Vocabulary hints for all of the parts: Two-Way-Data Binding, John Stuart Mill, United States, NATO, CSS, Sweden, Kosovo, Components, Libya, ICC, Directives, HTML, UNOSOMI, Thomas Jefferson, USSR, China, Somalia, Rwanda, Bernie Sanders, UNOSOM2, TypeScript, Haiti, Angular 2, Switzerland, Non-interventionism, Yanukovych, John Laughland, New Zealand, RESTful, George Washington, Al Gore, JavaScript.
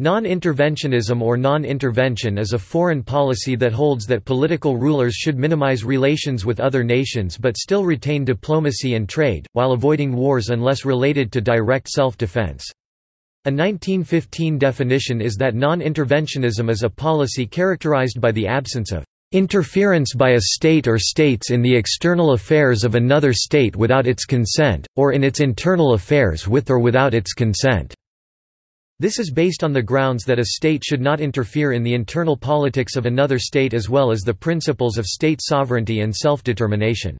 Non-interventionism or non-intervention is a foreign policy that holds that political rulers should minimize relations with other nations but still retain diplomacy and trade, while avoiding wars unless related to direct self-defense. A 1915 definition is that non-interventionism is a policy characterized by the absence of interference by a state or states in the external affairs of another state without its consent, or in its internal affairs with or without its consent. This is based on the grounds that a state should not interfere in the internal politics of another state, as well as the principles of state sovereignty and self-determination.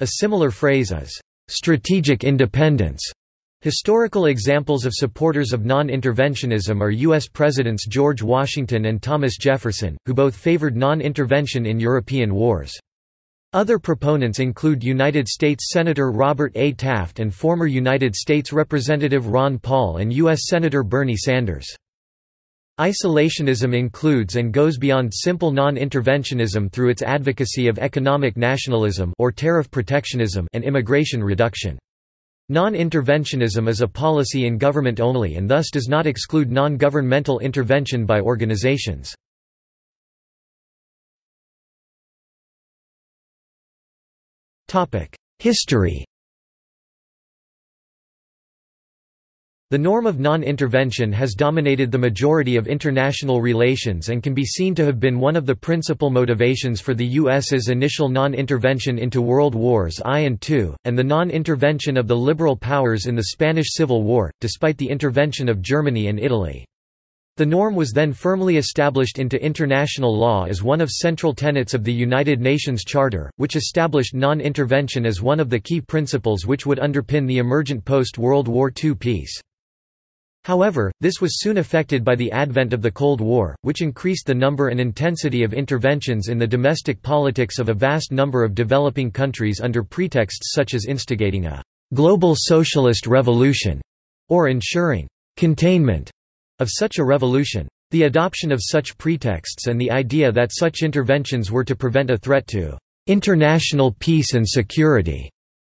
A similar phrase is, "strategic independence." Historical examples of supporters of non-interventionism are U.S. Presidents George Washington and Thomas Jefferson, who both favored non-intervention in European wars. Other proponents include United States Senator Robert A. Taft and former United States Representative Ron Paul and U.S. Senator Bernie Sanders. Isolationism includes and goes beyond simple non-interventionism through its advocacy of economic nationalism or tariff protectionism and immigration reduction. Non-interventionism is a policy in government only and thus does not exclude non-governmental intervention by organizations. History. The norm of non-intervention has dominated the majority of international relations and can be seen to have been one of the principal motivations for the U.S.'s initial non-intervention into World Wars I and II, and the non-intervention of the liberal powers in the Spanish Civil War, despite the intervention of Germany and Italy. The norm was then firmly established into international law as one of central tenets of the United Nations Charter, which established non-intervention as one of the key principles which would underpin the emergent post-World War II peace. However, this was soon affected by the advent of the Cold War, which increased the number and intensity of interventions in the domestic politics of a vast number of developing countries under pretexts such as instigating a global socialist revolution or ensuring containment of such a revolution. The adoption of such pretexts and the idea that such interventions were to prevent a threat to international peace and security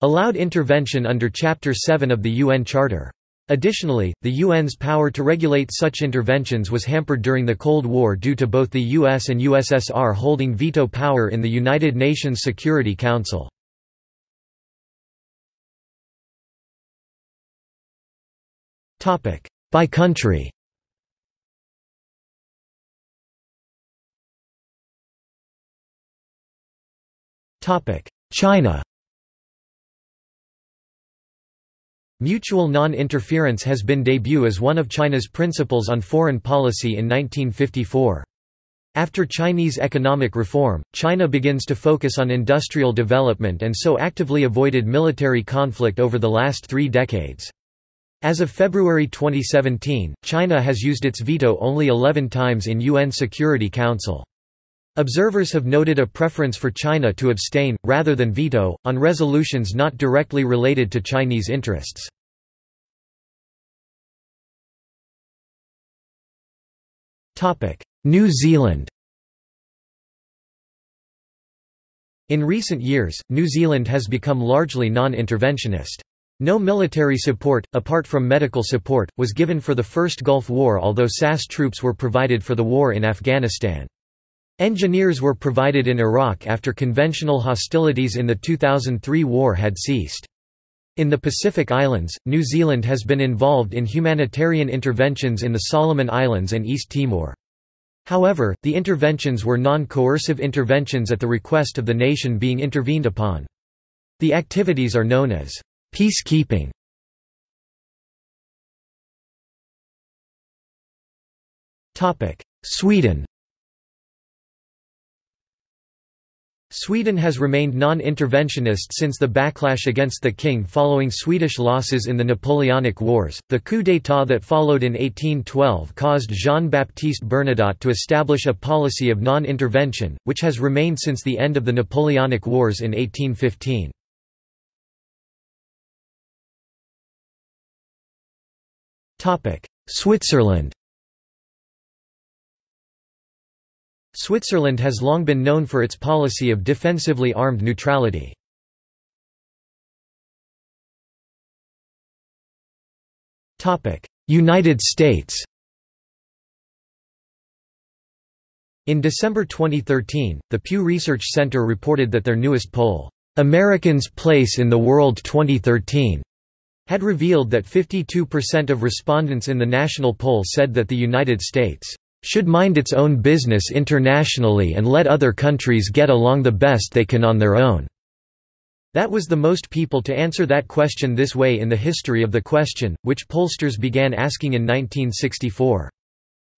allowed intervention under Chapter 7 of the UN Charter. Additionally, the UN's power to regulate such interventions was hampered during the Cold War due to both the US and USSR holding veto power in the United Nations Security Council. By country. China. Mutual non-interference has been debut as one of China's principles on foreign policy in 1954. After Chinese economic reform, China begins to focus on industrial development and so actively avoided military conflict over the last 3 decades. As of February 2017, China has used its veto only 11 times in UN Security Council. Observers have noted a preference for China to abstain, rather than veto, on resolutions not directly related to Chinese interests. New Zealand. In recent years, New Zealand has become largely non-interventionist. No military support, apart from medical support, was given for the first Gulf War, although SAS troops were provided for the war in Afghanistan. Engineers were provided in Iraq after conventional hostilities in the 2003 war had ceased. In the Pacific Islands, New Zealand has been involved in humanitarian interventions in the Solomon Islands and East Timor. However, the interventions were non-coercive interventions at the request of the nation being intervened upon. The activities are known as peacekeeping. Sweden. Sweden has remained non-interventionist since the backlash against the king following Swedish losses in the Napoleonic Wars. The coup d'état that followed in 1812 caused Jean-Baptiste Bernadotte to establish a policy of non-intervention, which has remained since the end of the Napoleonic Wars in 1815. Switzerland. Switzerland has long been known for its policy of defensively armed neutrality. United States. In December 2013, the Pew Research Center reported that their newest poll, "Americans' Place in the World 2013", had revealed that 52% of respondents in the national poll said that the United States should mind its own business internationally and let other countries get along the best they can on their own. That was the most people to answer that question this way in the history of the question, which pollsters began asking in 1964.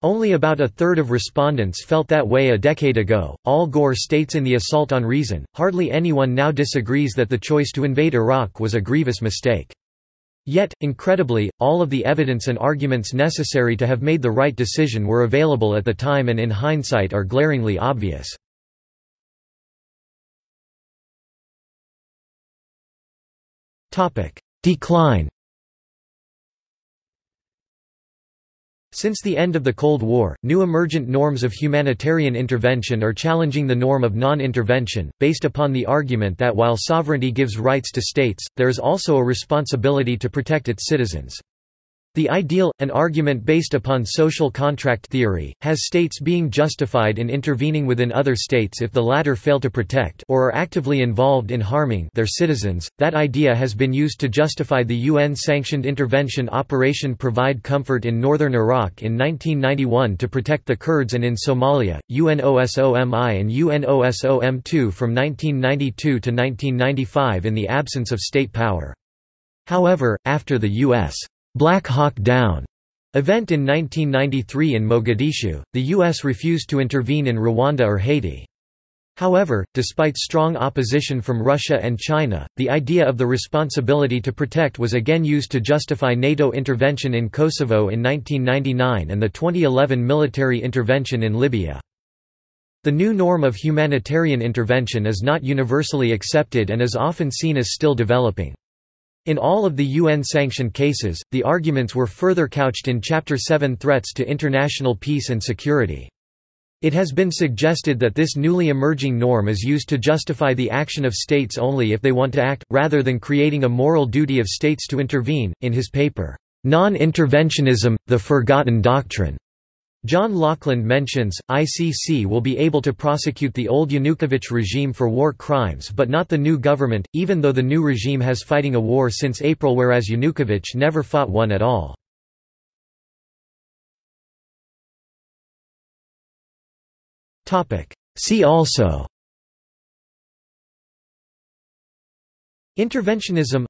Only about a third of respondents felt that way a decade ago. Al Gore states in The Assault on Reason, "Hardly anyone now disagrees that the choice to invade Iraq was a grievous mistake." Yet, incredibly, all of the evidence and arguments necessary to have made the right decision were available at the time and in hindsight are glaringly obvious. Decline. Since the end of the Cold War, new emergent norms of humanitarian intervention are challenging the norm of non-intervention, based upon the argument that while sovereignty gives rights to states, there is also a responsibility to protect its citizens. The ideal, an argument based upon social contract theory, has states being justified in intervening within other states if the latter fail to protect or are actively involved in harming their citizens. That idea has been used to justify the UN-sanctioned intervention Operation Provide Comfort in northern Iraq in 1991 to protect the Kurds, and in Somalia, UNOSOMI and UNOSOM2 from 1992 to 1995 in the absence of state power. However, after the U.S. Black Hawk Down event in 1993 in Mogadishu, the U.S. refused to intervene in Rwanda or Haiti. However, despite strong opposition from Russia and China, the idea of the responsibility to protect was again used to justify NATO intervention in Kosovo in 1999 and the 2011 military intervention in Libya. The new norm of humanitarian intervention is not universally accepted and is often seen as still developing. In all of the UN-sanctioned cases, the arguments were further couched in Chapter 7 threats to international peace and security. It has been suggested that this newly emerging norm is used to justify the action of states only if they want to act, rather than creating a moral duty of states to intervene. In his paper, Non-Interventionism, The Forgotten Doctrine, John Laughland mentions, ICC will be able to prosecute the old Yanukovych regime for war crimes but not the new government, even though the new regime has fighting a war since April, whereas Yanukovych never fought one at all. See also: Interventionism,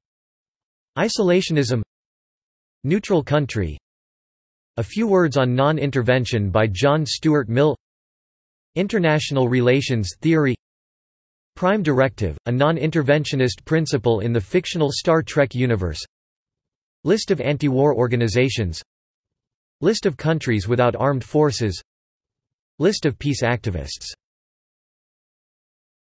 Isolationism, Neutral country, A Few Words on Non-Intervention by John Stuart Mill, International Relations Theory, Prime Directive, a non-interventionist principle in the fictional Star Trek universe, List of anti-war organizations, List of countries without armed forces, List of peace activists.